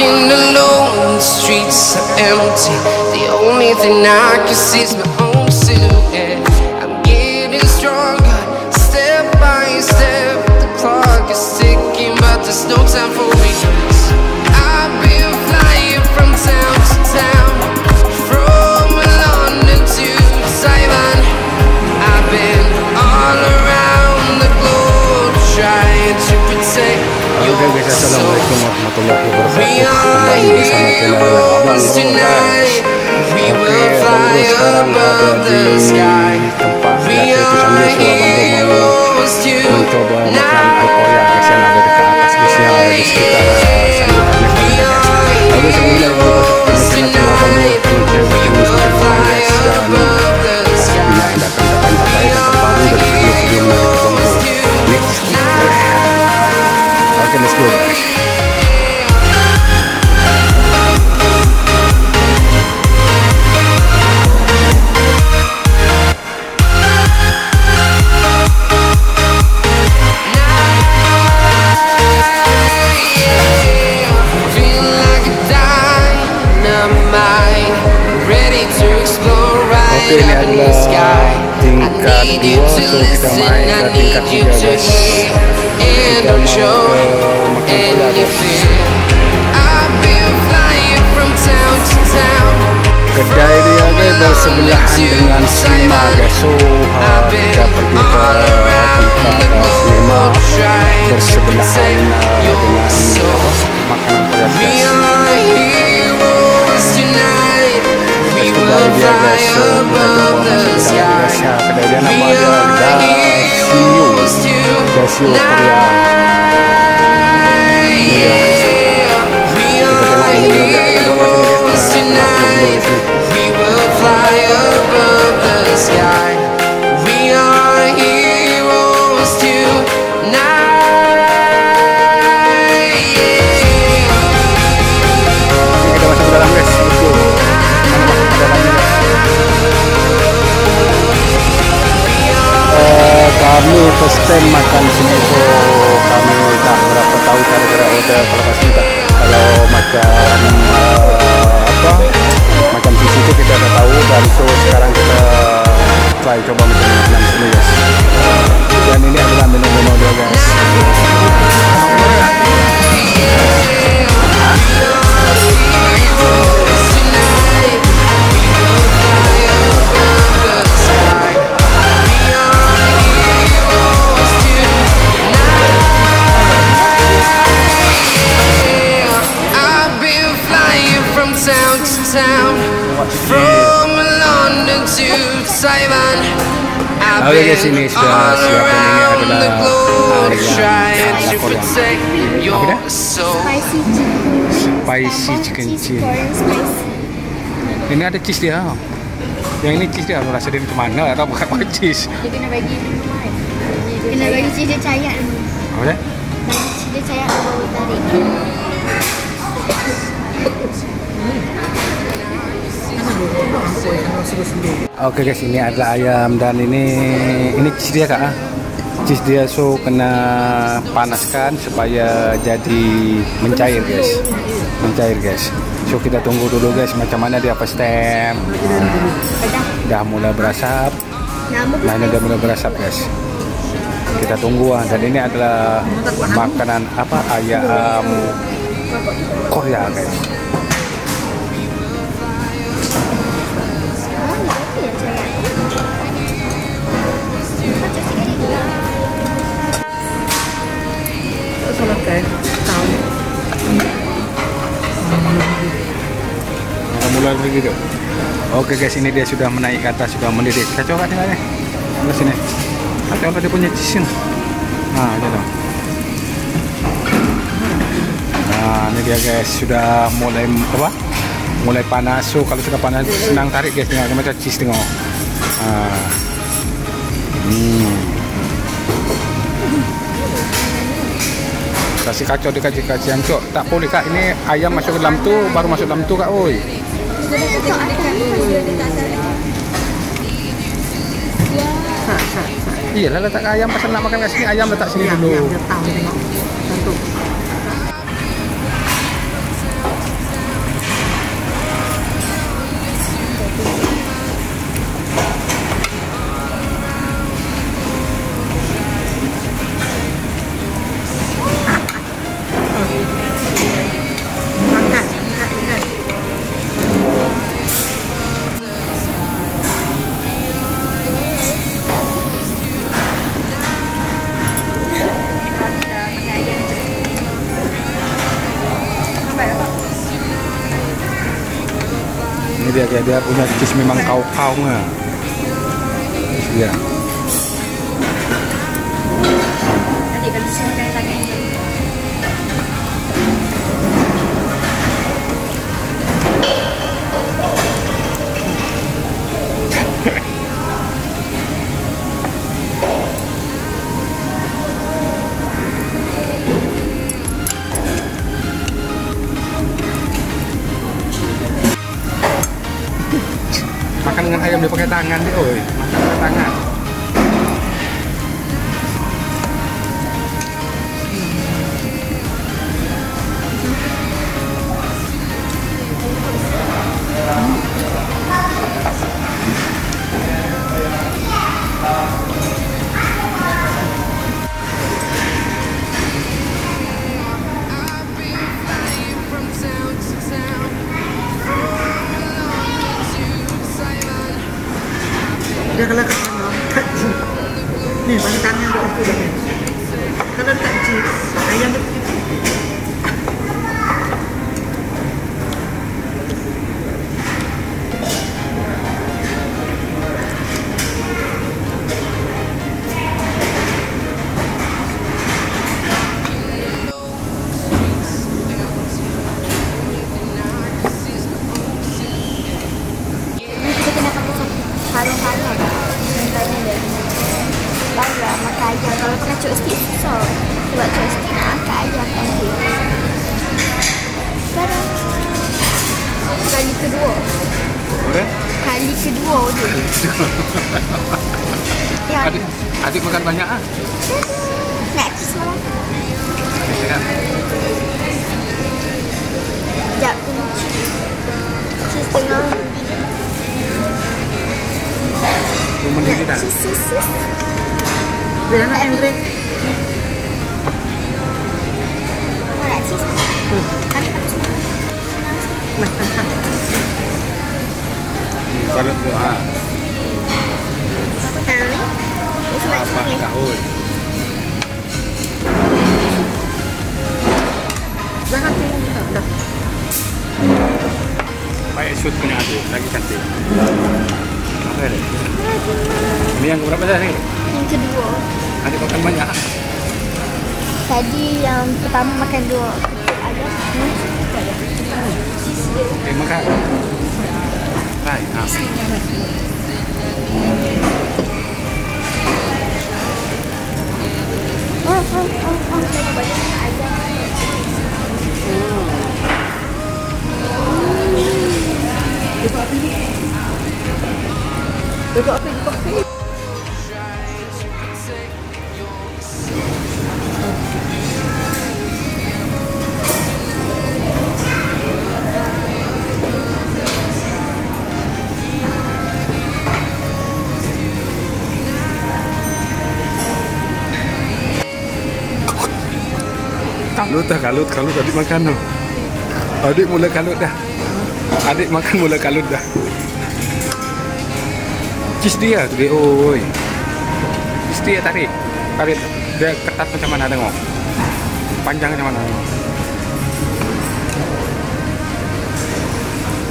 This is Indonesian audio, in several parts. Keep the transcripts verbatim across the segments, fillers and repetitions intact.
walking alone, the streets are empty. The only thing I can see is my own silhouette. I'm getting stronger, step by step. The clock is ticking, but there's no time for me. I've been flying from town to town, from London to Taiwan. I've been all around the globe trying to protect. Halo guys, assalamualaikum warahmatullahi wabarakatuh. Kembali bersama channel Abang Guys. Oke, Abang Guys sekarang ada di tempat yaitu sambil Abang Guys mau mencoba makan kokoya guys yang ada di atas guys yang ada di sekitar sambil guys. Lalu sebelumnya Abang Guys kita coba dulu untuk mencoba makan guys dan mengadakan tempat-tempat terbaru dari video-video sebelumnya. Okay, let's go guys. Ini adalah tingkat dua, so kita main ke tingkat tiga guys. Kita main ke makin kuda guys. Kedai dia guys bersebelahan dengan cinema guys. So kita pergi ke tempat cinema bersebelahan dengan makanan kuda guys. Kedai dia guys, so kita coba masuk ke dalam guys ya. Kedai dia nama dia Dasio Dasio Korea. Ini dia guys, kita coba masuk ke dalam guys. Kita coba masuk ke dalam guys. Kita masuk ke dalam guys, let's go. Kami first time makan sini, so kami tak berapa tahu cara-cara order. Kalau pasti tak, kalau makan apa makan di situ kita tak tahu, dan so sekarang kita try coba makan sini guys. Dan ini adalah menu-menu dia guys. Oke guys, ini sudah siapkan, ini adalah ala Korea. Apa dah? Spicy chicken cheese. Ini ada cheese dia. Yang ini cheese dia, rasa dia macam mana atau bukan pakai cheese? Dia kena bagi, kena bagi cheese dia cair. Apa dah? Cheese dia cair baru tarik. Oke guys, ini adalah ayam, dan ini ini cheese dia kak, cheese dia so kena panaskan supaya jadi mencair guys, mencair guys. So kita tunggu dulu guys macam mana dia pastem. Dah mulai berasap, nah ini udah mulai berasap guys. Kita tunggu, dan ini adalah makanan apa ayam Korea guys. Mulai lagi dong. Oke guys, ini dia sudah menaik ke atas, sudah mendidih. Kita coba tinggalnya. Terus sini. Kita coba dia punya cheese. Nah, ini dong. Nah, ini dia guys, sudah mulai apa? Mulai panas. So, kalau sudah panas senang tarik guys, tengok macam cheese tengok. Ah. Hmm. Kasih kacau dikasih kacau cok. Tak boleh kak, ini ayam masuk ke dalam tu baru masuk dalam tu kak, oi. Iyalah letak ayam, pasal nak makan kat sini ayam letak sini dulu. dia dia, dia punya cheese memang kau-kaunya. Iya. Makan dengan ayam dia pakai tangan sih, oi. Makan pakai tangan. Dia kalau nih makannya udah udah nih kalau takji ayam aja, kalau pakai joystick so buat joystick agak aja kan sih. Sekarang kali kedua, boleh? Kali kedua udah. Ya, adik, adik makan banyak ah. Next lah. Sekejap kunci. Sis tengah. Rumah diri tak? Sis, sis, sis. Dia nak Andre. Boleh sih. Kan tak semua. Kalau doa. Kali. Apa tahun? Jangan tinggal dah. Baik shoot punya aku lagi cantik. Apa ni? Ini yang berapa dah ni? Yang kedua. Adik makan banyak? Tadi yang pertama makan dua. Ada hmm? Okay, makan. Baik. Ah. Oh, oh, oh, oh. Lagi banyak ayam. Lepas apa ni? Lepas apa? Lepas apa? Kalut dah, kalut, kalut adik makan tu. Adik mula kalut dah. Adik makan mula kalut dah. Cheese dia tu dia, oi. Cheese dia tarik. Tarik. Dia ketat macam mana tengok. Panjang macam mana tengok.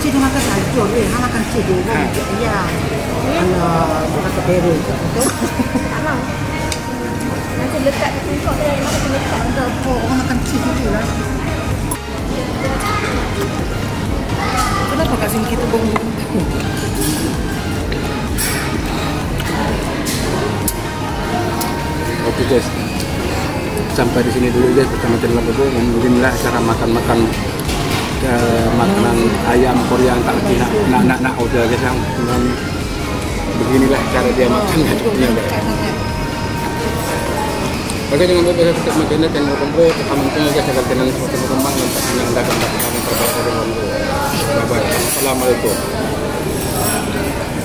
Cik dia makan salju ni, dia makan cik dia. Ya. Alah, dia makan beru. Tak mau. Nanti lekat di tengkok dia, dia makan lekat untuk orang makan cik dia lah. Kenapa kat sini kita bonggung-bonggung? Oke guys, sampai di sini dulu guys bersama channel aku. Alhamdulillah cara makan-makan makanan ayam Korea yang tak kena nak-nak udah guys. Beginilah cara dia makan. Oke, jangan lupa guys tetap makan dan jangan lupa tekan tombol guys agar channel terus berkembang dan pastinya Anda akan mendapatkan informasi terbaru. Bye bye. Assalamualaikum.